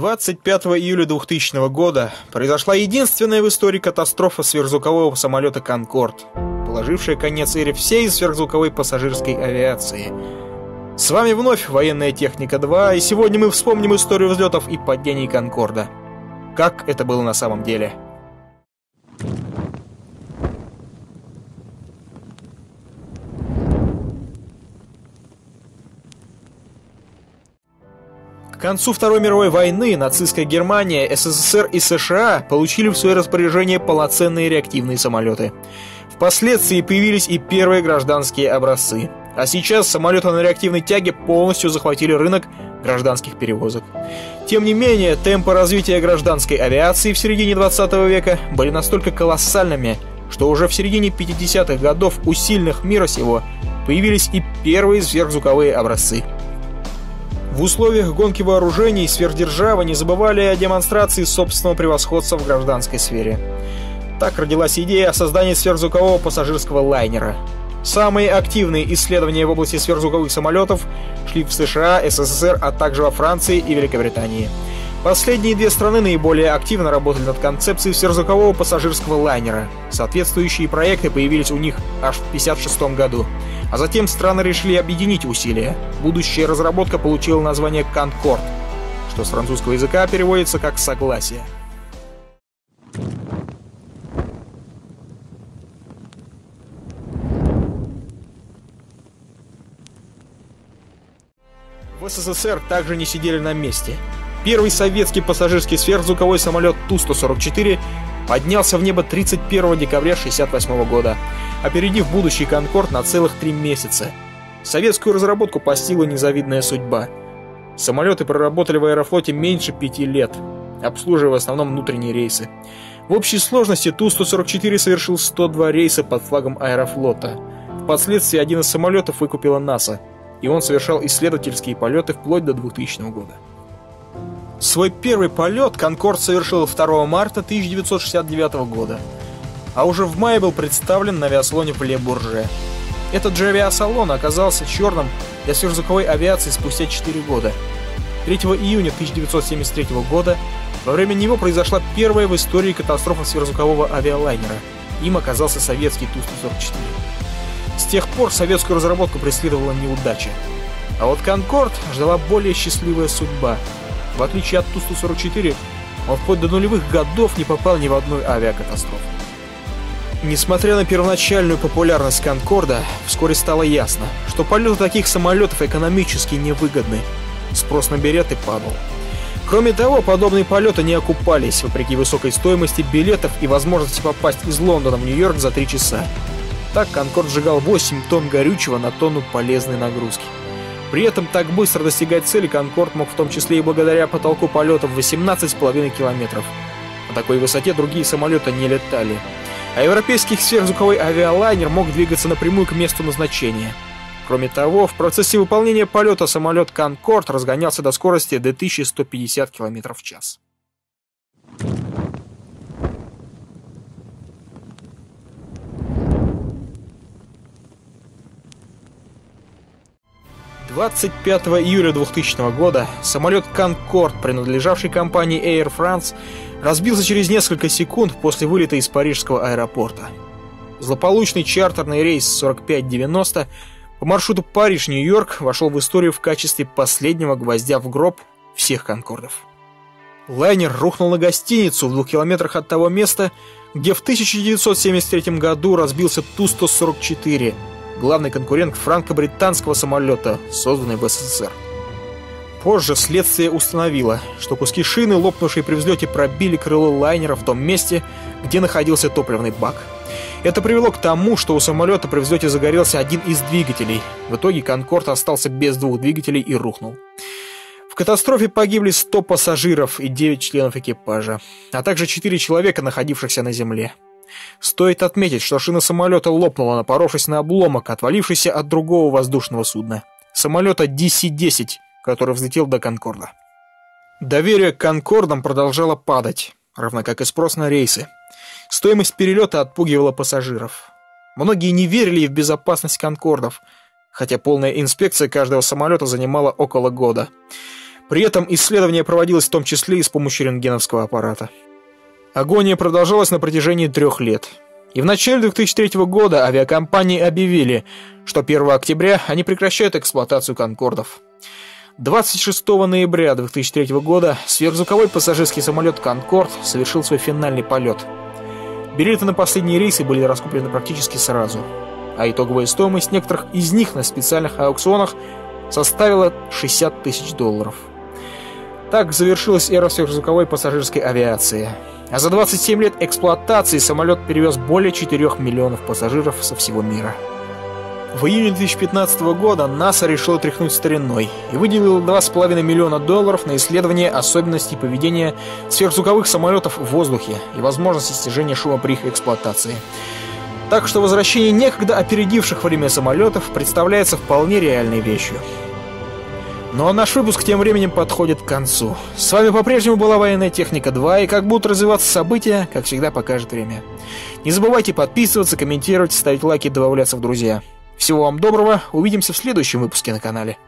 25 июля 2000 года произошла единственная в истории катастрофа сверхзвукового самолета «Конкорд», положившая конец эре всей сверхзвуковой пассажирской авиации. С вами вновь «Военная техника-2», и сегодня мы вспомним историю взлетов и падений «Конкорда». Как это было на самом деле? К концу Второй мировой войны нацистская Германия, СССР и США получили в свое распоряжение полноценные реактивные самолеты. Впоследствии появились и первые гражданские образцы. А сейчас самолеты на реактивной тяге полностью захватили рынок гражданских перевозок. Тем не менее, темпы развития гражданской авиации в середине 20 века были настолько колоссальными, что уже в середине 50-х годов у сильных мира сего появились и первые сверхзвуковые образцы. В условиях гонки вооружений сверхдержавы не забывали о демонстрации собственного превосходства в гражданской сфере. Так родилась идея о создании сверхзвукового пассажирского лайнера. Самые активные исследования в области сверхзвуковых самолетов шли в США, СССР, а также во Франции и Великобритании. Последние две страны наиболее активно работали над концепцией сверхзвукового пассажирского лайнера. Соответствующие проекты появились у них аж в 1956 году. А затем страны решили объединить усилия. Будущая разработка получила название «Конкорд», что с французского языка переводится как «согласие». В СССР также не сидели на месте. Первый советский пассажирский сверхзвуковой самолет Ту-144 поднялся в небо 31 декабря 1968 года, опередив будущий «Конкорд» на целых 3 месяца. Советскую разработку постигла незавидная судьба. Самолеты проработали в аэрофлоте меньше 5 лет, обслуживая в основном внутренние рейсы. В общей сложности Ту-144 совершил 102 рейса под флагом аэрофлота. Впоследствии один из самолетов выкупила НАСА, и он совершал исследовательские полеты вплоть до 2000 года. Свой первый полет «Конкорд» совершил 2 марта 1969 года, а уже в мае был представлен на авиасалоне в Ле-Бурже. Этот же авиасалон оказался черным для сверхзвуковой авиации спустя 4 года. 3 июня 1973 года во время него произошла первая в истории катастрофа сверхзвукового авиалайнера. Им оказался советский Ту-144. С тех пор советскую разработку преследовала неудача. А вот «Конкорд» ждала более счастливая судьба. В отличие от Ту-144, он вплоть до нулевых годов не попал ни в одну авиакатастрофу. Несмотря на первоначальную популярность «Конкорда», вскоре стало ясно, что полеты таких самолетов экономически невыгодны. Спрос на билеты падал. Кроме того, подобные полеты не окупались, вопреки высокой стоимости билетов и возможности попасть из Лондона в Нью-Йорк за 3 часа. Так «Конкорд» сжигал 8 тонн горючего на тонну полезной нагрузки. При этом так быстро достигать цели «Конкорд» мог в том числе и благодаря потолку полетов 18,5 километров. На такой высоте другие самолеты не летали. А европейский сверхзвуковой авиалайнер мог двигаться напрямую к месту назначения. Кроме того, в процессе выполнения полета самолет «Конкорд» разгонялся до скорости 2150 км в час. В 25 июля 2000 года самолет «Конкорд», принадлежавший компании Air France, разбился через несколько секунд после вылета из парижского аэропорта. Злополучный чартерный рейс 4590 по маршруту Париж-Нью-Йорк вошел в историю в качестве последнего гвоздя в гроб всех «Конкордов». Лайнер рухнул на гостиницу в 2 километрах от того места, где в 1973 году разбился Ту-144, главный конкурент франко-британского самолета, созданный в СССР. Позже следствие установило, что куски шины, лопнувшие при взлете, пробили крыло лайнера в том месте, где находился топливный бак. Это привело к тому, что у самолета при взлете загорелся один из двигателей. В итоге «Конкорд» остался без 2 двигателей и рухнул. В катастрофе погибли 100 пассажиров и 9 членов экипажа, а также 4 человека, находившихся на земле. Стоит отметить, что шина самолета лопнула, напоровшись на обломок, отвалившийся от другого воздушного судна, самолета DC-10, который взлетел до «Конкорда». Доверие к «Конкордам» продолжало падать, равно как и спрос на рейсы. Стоимость перелета отпугивала пассажиров. Многие не верили в безопасность «Конкордов», хотя полная инспекция каждого самолета занимала около года. При этом исследование проводилось в том числе и с помощью рентгеновского аппарата. Агония продолжалась на протяжении 3 лет. И в начале 2003 года авиакомпании объявили, что 1 октября они прекращают эксплуатацию «Конкордов». 26 ноября 2003 года сверхзвуковой пассажирский самолет «Конкорд» совершил свой финальный полет. Билеты на последние рейсы были раскуплены практически сразу, а итоговая стоимость некоторых из них на специальных аукционах составила $60 тысяч. Так завершилась эра сверхзвуковой пассажирской авиации. А за 27 лет эксплуатации самолет перевез более 4 миллионов пассажиров со всего мира. В июне 2015 года НАСА решила тряхнуть стариной и выделила $2,5 миллиона на исследование особенностей поведения сверхзвуковых самолетов в воздухе и возможности снижения шума при их эксплуатации. Так что возвращение некогда опередивших время самолетов представляется вполне реальной вещью. Ну а наш выпуск тем временем подходит к концу. С вами по-прежнему была «Военная техника 2», и как будут развиваться события, как всегда, покажет время. Не забывайте подписываться, комментировать, ставить лайки, добавляться в друзья. Всего вам доброго, увидимся в следующем выпуске на канале.